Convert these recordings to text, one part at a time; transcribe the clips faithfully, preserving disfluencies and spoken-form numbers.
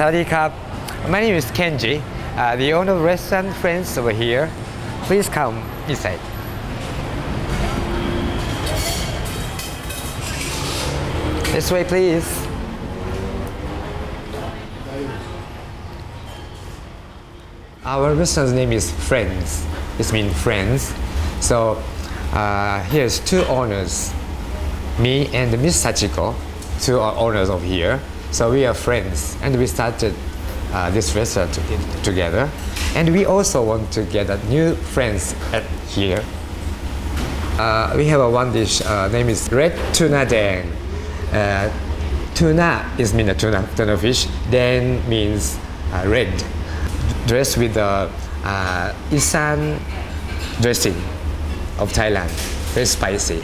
Sawadee ka. My name is Kenji, uh, the owner of restaurant Frienz over here. Please come inside. This way, please. Our restaurant's name is Frienz. It means friends. So uh, here's two owners, me and Miss Sachiko, two owners of here. So we are friends, and we started Uh, this restaurant together, and we also want to get a new friends at here. Uh, we have a one dish. Uh, name is Red Tuna Den. Uh, tuna is mean a tuna, tuna fish. Den means uh, red. Dressed with the uh, Isan dressing of Thailand. Very spicy.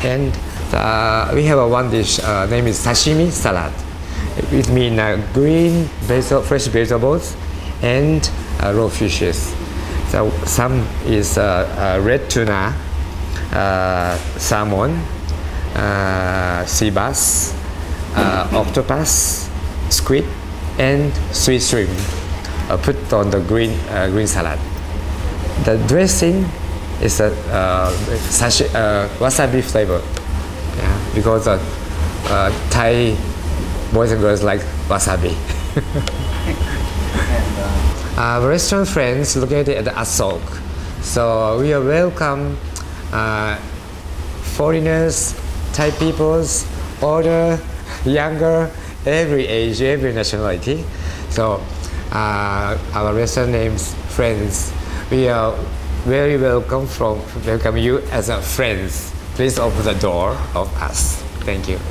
And uh, we have a one dish. Uh, name is sashimi salad. It means uh, green basil, fresh vegetables and uh, raw fishes. So some is uh, uh, red tuna, uh, salmon, uh, sea bass, uh, octopus, squid, and sweet shrimp. Uh, put on the green uh, green salad. The dressing is a uh, sashi, uh, wasabi flavor, yeah, because uh, uh, Thai boys and girls like wasabi. Our restaurant Frienz located at Asok. So we are welcome uh, foreigners, Thai peoples, older, younger, every age, every nationality. So uh, our restaurant name's Frienz. We are very welcome from welcome you as a friends. Please open the door of us. Thank you.